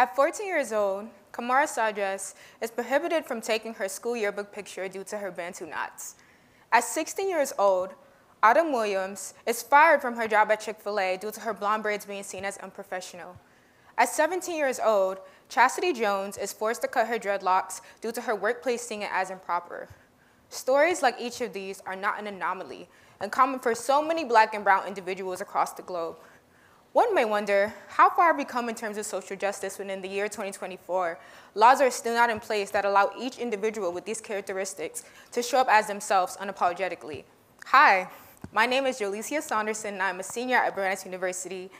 At 14 years old, Kamara Sages is prohibited from taking her school yearbook picture due to her Bantu knots. At 16 years old, Autumn Williams is fired from her job at Chick-fil-A due to her blonde braids being seen as unprofessional. At 17 years old, Chastity Jones is forced to cut her dreadlocks due to her workplace seeing it as improper. Stories like each of these are not an anomaly and common for so many Black and brown individuals across the globe. One may wonder how far we've come in terms of social justice when in the year 2024, laws are still not in place that allow each individual with these characteristics to show up as themselves unapologetically. Hi, my name is Jolecia Saunderson and I'm a senior at Brandeis University,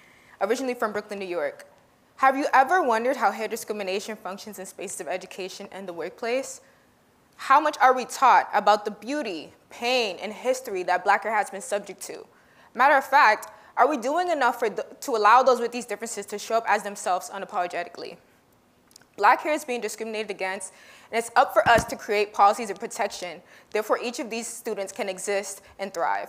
originally from Brooklyn, New York. Have you ever wondered how hair discrimination functions in spaces of education and the workplace? How much are we taught about the beauty, pain, and history that Black hair has been subject to? Matter of fact, are we doing enough to allow those with these differences to show up as themselves unapologetically? Black hair is being discriminated against, and it's up for us to create policies of protection. Therefore, each of these students can exist and thrive.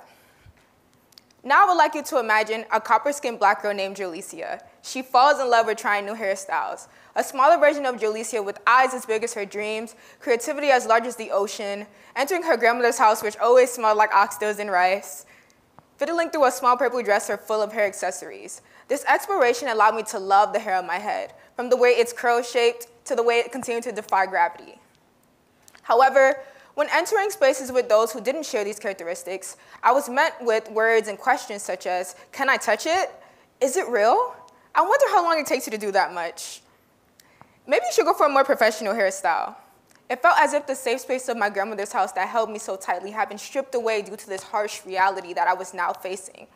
Now I would like you to imagine a copper-skinned Black girl named Jolecia. She falls in love with trying new hairstyles. A smaller version of Jolecia with eyes as big as her dreams, creativity as large as the ocean, entering her grandmother's house, which always smelled like oxtails and rice, fiddling through a small purple dresser full of hair accessories. This exploration allowed me to love the hair on my head, from the way it's curl-shaped to the way it continued to defy gravity. However, when entering spaces with those who didn't share these characteristics, I was met with words and questions such as, can I touch it? Is it real? I wonder how long it takes you to do that much. Maybe you should go for a more professional hairstyle. It felt as if the safe space of my grandmother's house that held me so tightly had been stripped away due to this harsh reality that I was now facing.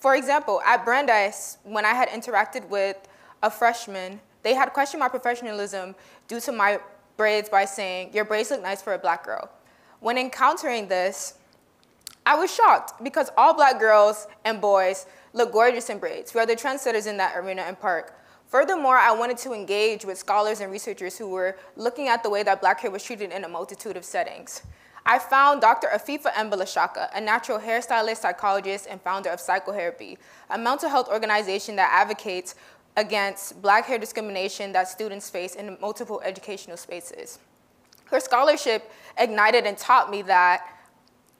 For example, at Brandeis, when I had interacted with a freshman, they had questioned my professionalism due to my braids by saying, your braids look nice for a Black girl. When encountering this, I was shocked because all Black girls and boys look gorgeous in braids. We are the trendsetters in that arena and park. Furthermore, I wanted to engage with scholars and researchers who were looking at the way that Black hair was treated in a multitude of settings. I found Dr. Afifa Embolashaka, a natural hairstylist, psychologist, and founder of Psychotherapy, a mental health organization that advocates against Black hair discrimination that students face in multiple educational spaces. Her scholarship ignited and taught me that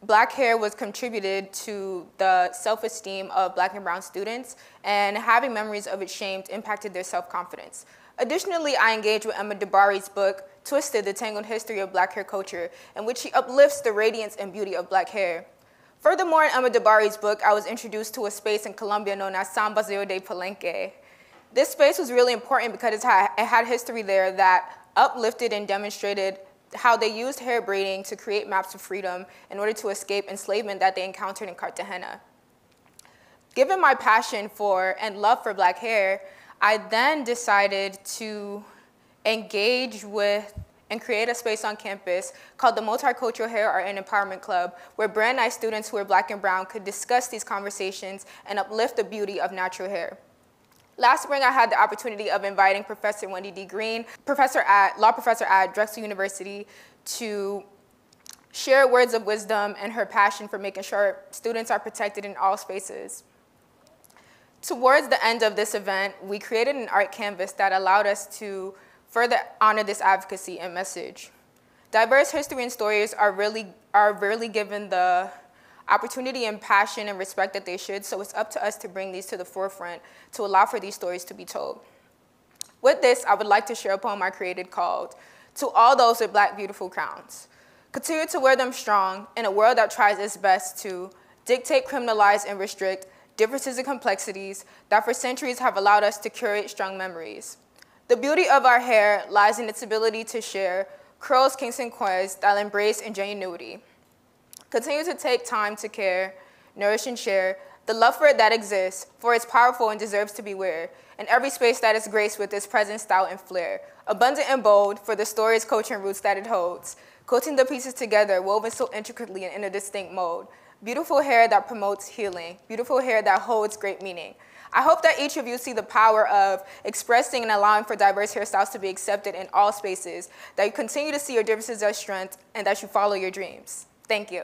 Black hair was contributed to the self-esteem of Black and brown students, and having memories of its shame impacted their self-confidence. Additionally, I engaged with Emma Dabari's book, Twisted the Tangled History of Black Hair Culture, in which she uplifts the radiance and beauty of Black hair. Furthermore, in Emma Dabari's book, I was introduced to a space in Colombia known as San Basilio de Palenque. This space was really important because it had history there that uplifted and demonstrated how they used hair braiding to create maps of freedom in order to escape enslavement that they encountered in Cartagena. Given my passion for and love for Black hair, I then decided to engage with and create a space on campus called the Multicultural Hair Art and Empowerment Club, where Brandeis students who are Black and brown could discuss these conversations and uplift the beauty of natural hair. Last spring, I had the opportunity of inviting Professor Wendy D. Green, law professor at Drexel University, to share words of wisdom and her passion for making sure students are protected in all spaces. Towards the end of this event, we created an art canvas that allowed us to further honor this advocacy and message. Diverse history and stories are rarely given the opportunity and passion and respect that they should, so it's up to us to bring these to the forefront to allow for these stories to be told. With this, I would like to share a poem I created called To All Those With Black Beautiful Crowns. Continue to wear them strong in a world that tries its best to dictate, criminalize, and restrict differences and complexities that for centuries have allowed us to curate strong memories. The beauty of our hair lies in its ability to share curls, kinks, and coils that embrace ingenuity. Continue to take time to care, nourish, and share the love for it that exists, for it's powerful and deserves to be wear, in every space that is graced with its present style and flair, abundant and bold for the stories, culture, and roots that it holds, quilting the pieces together, woven so intricately and in a distinct mold. Beautiful hair that promotes healing, beautiful hair that holds great meaning. I hope that each of you see the power of expressing and allowing for diverse hairstyles to be accepted in all spaces, that you continue to see your differences as strength, and that you follow your dreams. Thank you.